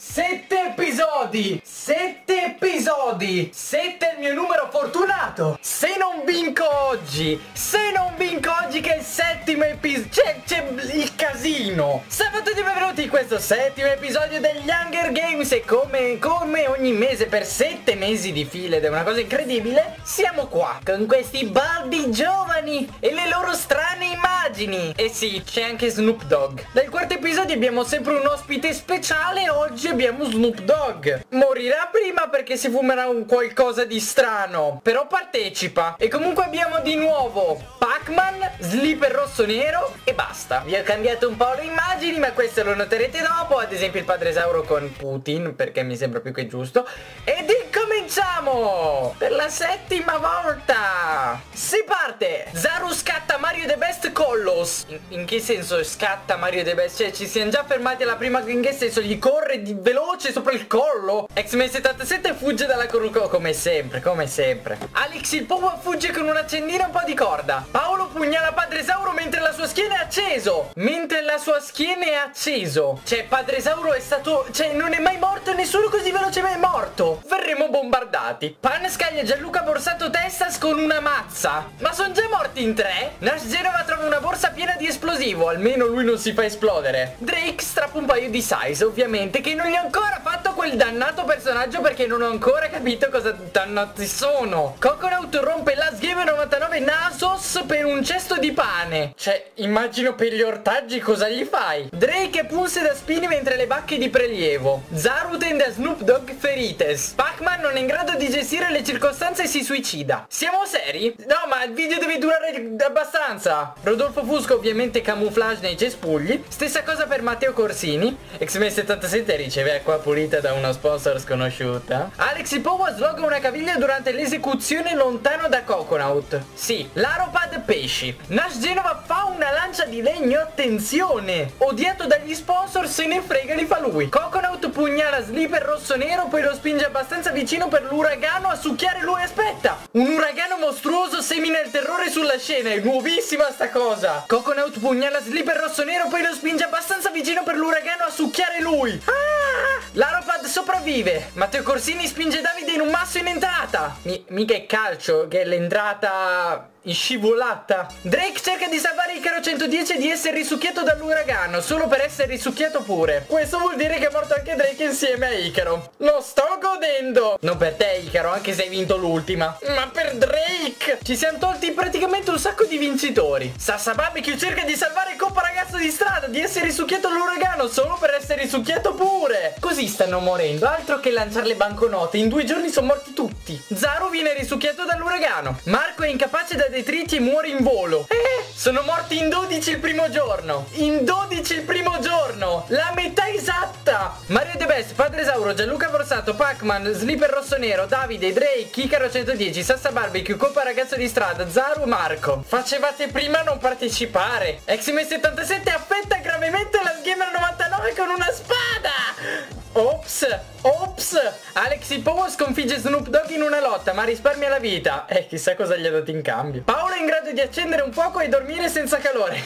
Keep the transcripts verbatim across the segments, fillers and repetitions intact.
Sette episodi! Sette episodi! Sette è il mio numero fortunato! Se non vinco oggi! Se non vinco oggi che è il settimo episodio! C'è, c'è il casino! Salve a tutti e benvenuti in questo settimo episodio degli Hunger Games! E come, come ogni mese per sette mesi di fila, ed è una cosa incredibile, siamo qua con questi baldi giovani e le loro strane immagini! E sì, c'è anche Snoop Dogg. Dal quarto episodio abbiamo sempre un ospite speciale e oggi abbiamo Snoop Dogg. Morirà prima perché si fumerà un qualcosa di strano, però partecipa. E comunque abbiamo di nuovo Pac-Man, Slipper rosso nero e basta. Vi ho cambiato un po' le immagini, ma questo lo noterete dopo. Ad esempio il padre Sauro con Putin, perché mi sembra più che giusto. Ed incominciamo per la settima volta. Si parte. Zaru scatta Mario the Best Collos. In, in che senso scatta Mario the Best? Cioè ci siamo già fermati alla prima, in che senso gli corre di veloce sopra il collo? X-Men settantasette fugge dalla corrucco, come sempre, come sempre. Alex il Popo fugge con un accendino e un po' di corda. Paolo pugnala Padre Sauro mentre la sua schiena è acceso. Mentre la sua schiena è acceso. Cioè Padre Sauro è stato, cioè non è mai morto nessuno così veloce, ma è morto. Verremo bombardati. Pan scaglia Gianluca Borsato Testas con una mazza. Ma sono già morti in tre? Nash Genova trova una borsa piena di esplosivo. Almeno lui non si fa esplodere. Drake strappa un paio di size, ovviamente, che non gli ho ancora fatto quel dannato personaggio perché non ho ancora capito cosa dannati sono. Coconut rompe Last Game novantanove Nasos per un cesto di pane. Cioè, immagino per gli ortaggi cosa gli fai. Drake punse da spini mentre le bacche di prelievo. Zaru tende a Snoop Dogg ferites. Pac-Man non è in grado di gestire le circostanze e si suicida. Siamo seri? No, ma il video deve durare abbastanza. Rodolfo Fusco ovviamente camouflage nei cespugli. Stessa cosa per Matteo Corsini. X-Men settantasette riceve acqua pulita da una sponsor sconosciuta. Alex Ipowa sloga una caviglia durante l'esecuzione lontano da Coconut. Sì, l'Aropad pesci. Nash Genova fa una lancia di legno, attenzione! Odiato dagli sponsor, se ne frega, li fa lui. Coconut pugnala Slipper rosso nero, poi lo spinge abbastanza vicino per l'uragano a succhiare lui. Aspetta! Un uragano mostruoso semina il terrore sulla scena, è nuovissima sta cosa! Coconut pugnala Slipper rosso nero, poi lo spinge abbastanza vicino per l'uragano a succhiare lui. Ah! L'Aropad sopravvive. Matteo Corsini spinge Davide in un masso in entrata. Mi, mica è calcio, che è l'entrata in scivolata. Drake cerca di salvare il caro centodieci di essere risucchiato dall'uragano, solo per essere risucchiato pure. Questo vuol dire che è morto anche Drake insieme a Icaro. Lo sto godendo. Non per te Icaro, anche se hai vinto l'ultima, ma per Drake. Ci siamo tolti praticamente un sacco di vincitori. Sassa Barbecue cerca di salvare il coppa ragazzo di strada di essere risucchiato dall'uragano, solo per essere risucchiato pure. Così stanno morendo. Altro che lanciare le banconote, in due giorni sono morti tutti. Zaru viene risucchiato dall'uragano. Marco è incapace da detriti e muore in volo. Eh, sono morti in dodici il primo giorno. In dodici il primo giorno. La metà esatta. Mario The Best, Padre Sauro, Gianluca Borsato, Pac-Man, Slipper rosso nero, Davide, Drake, Icaro centodieci, Sassa Barbecue, Coppa ragazzo di strada, Zaru, Marco. Facevate prima a non partecipare. X-Men settantasette affetta gravemente la Gamer novantanove con una spada. Ops, ops. Alex Ipowa sconfigge Snoop Dogg in una lotta, ma risparmia la vita. Eh, chissà cosa gli ha dato in cambio. Paolo è in grado di accendere un fuoco e dormire senza calore.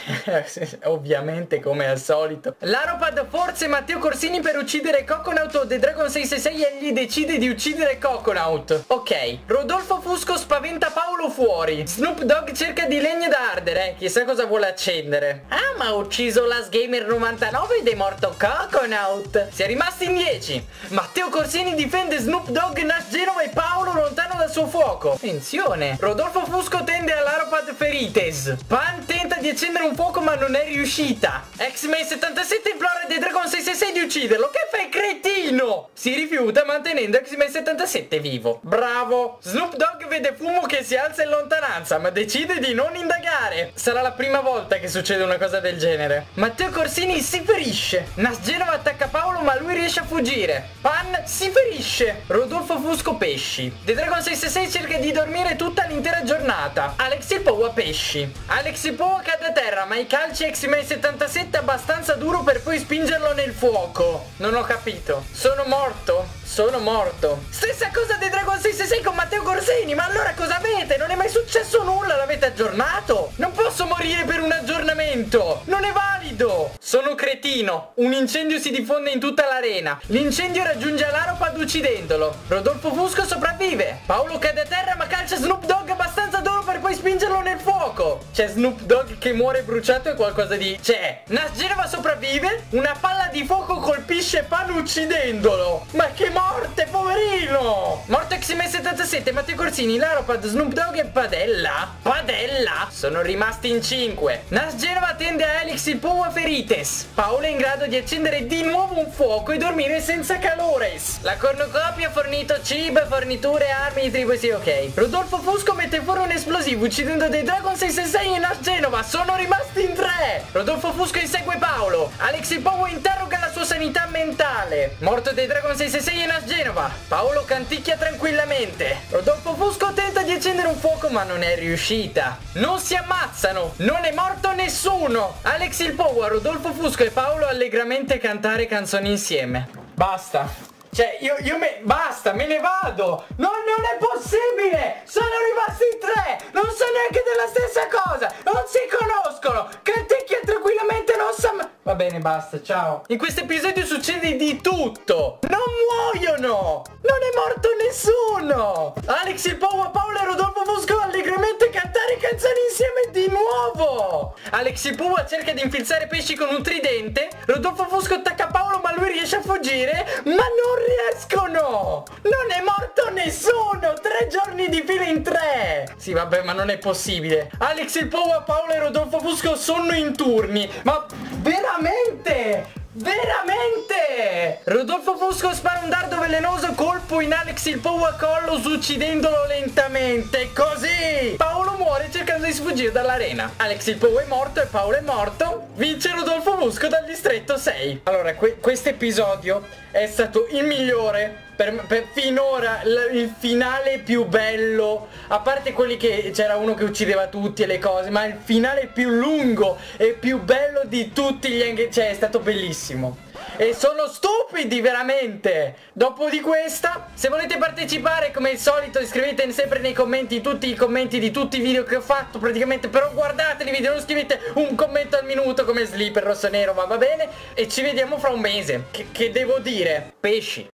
Ovviamente, come al solito. L'Aropad forza Matteo Corsini per uccidere Coconut o The Dragon seicentosessantasei, e egli decide di uccidere Coconut. Ok. Rodolfo Fusco spaventa Paolo fuori. Snoop Dogg cerca di legna da ardere. Eh, chissà cosa vuole accendere. Ah, ma ha ucciso Last Gamer novantanove ed è morto Coconut. Si è rimasti in dieci. Matteo Corsini difende Snoop Dogg, Nash Genova e Paolo lontano dal suo fuoco. Attenzione. Rodolfo Fusco tende all'Aropad ferites. Pan tenta di accendere un fuoco ma non è riuscita. X-Men settantasette implora The Dragon seicentosessantasei di ucciderlo. Che fai, cretino? Si rifiuta mantenendo X-Men settantasette vivo. Bravo. Snoop Dogg vede fumo che si alza in lontananza, ma decide di non indagare. Sarà la prima volta che succede una cosa del genere. Matteo Corsini si ferisce. Nash Genova attacca Paolo ma lui riesce a fuggire. Pan si ferisce. Rodolfo Fusco pesci. The Dragon seicentosessantasei cerca di dormire tutta l'intera giornata. Alex Ipowa pesci. Alex Ipowa cade a terra, ma i calci X-Men settantasette abbastanza duro per poi spingerlo nel fuoco. Non ho capito. Sono morto. morto, sono morto. Stessa cosa di Dragon seicentosessantasei con Matteo Corsini. Ma allora cosa avete? Non è mai successo nulla, l'avete aggiornato? Non posso morire per un aggiornamento, non è valido. Sono cretino. Un incendio si diffonde in tutta l'arena. L'incendio raggiunge Alaropad uccidendolo. Rodolfo Fusco sopravvive. Paolo cade a terra ma calcia Snoop Dogg abbastanza duro per poi spingerlo nel fuoco. C'è Snoop Dogg che muore bruciato e qualcosa di... C'è Nas Genova sopravvive. Una palla di fuoco colpisce Palu uccidendolo. Ma che morte, poverino. Morto X-Men settantasette, Matteo Corsini, Laropad, Snoop Dogg e Padella. Padella sono rimasti in cinque. Nas Genova tende a Alex il Powa Ferites. Paolo è in grado di accendere di nuovo un fuoco e dormire senza calores. La cornucopia ha fornito cibo, forniture, armi, tribù, sì, ok. Rodolfo Fusco mette fuori un esplosivo uccidendo dei Dragon seicentosessantasei e Nas Genova. Sono rimasti in tre. Rodolfo Fusco insegue Paolo. Alex il Powa interroga la sua sanità mentale. Morto dei Dragon seicentosessantasei e Nas Genova. Paolo canticchia tranquillamente. Rodolfo Fusco tenta di accendere un fuoco ma non è riuscita. Non si ammazzano, non è morto nessuno. Alex il Powa, Rodolfo Fusco e Paolo allegramente cantare canzoni insieme. Basta. Cioè io, io me... Basta, me ne vado. Non, non è possibile. Sono rimasti in tre. Non so neanche della stessa cosa. Non si conoscono. Canticchia tranquillamente, non sa... Va bene, basta, ciao. In questo episodio succede di tutto. Non muoiono. Non è morto nessuno. Alex il Powa, Paolo e Rodolfo Fusco allegramente cantare canzoni insieme di nuovo. Alex il Powa cerca di infilzare pesci con un tridente. Rodolfo Fusco attacca Paolo ma lui riesce a fuggire. Ma non riescono! Non è morto nessuno! Tre giorni di fila in tre! Sì, vabbè, ma non è possibile. Alex il Powa, Paolo e Rodolfo Fusco sono in turni. Ma veramente! Veramente! Rodolfo Fusco spara un dardo velenoso, colpo in Alex il Powa Collos uccidendolo lentamente. Così! Paolo muore cercando di sfuggire dall'arena. Alex il Powa è morto e Paolo è morto. Vince Rodolfo Fusco dal distretto sei. Allora, que questo episodio è stato il migliore. Per, per finora il finale più bello, a parte quelli che c'era uno che uccideva tutti e le cose, ma il finale più lungo e più bello di tutti gli Hunger Games, cioè è stato bellissimo. E sono stupidi veramente. Dopo di questa, se volete partecipare come al solito iscrivete sempre nei commenti, tutti i commenti di tutti i video che ho fatto praticamente. Però guardate i video, non scrivete un commento al minuto come Slipper rosso nero, ma va bene. E ci vediamo fra un mese. Che, che devo dire? Pesci.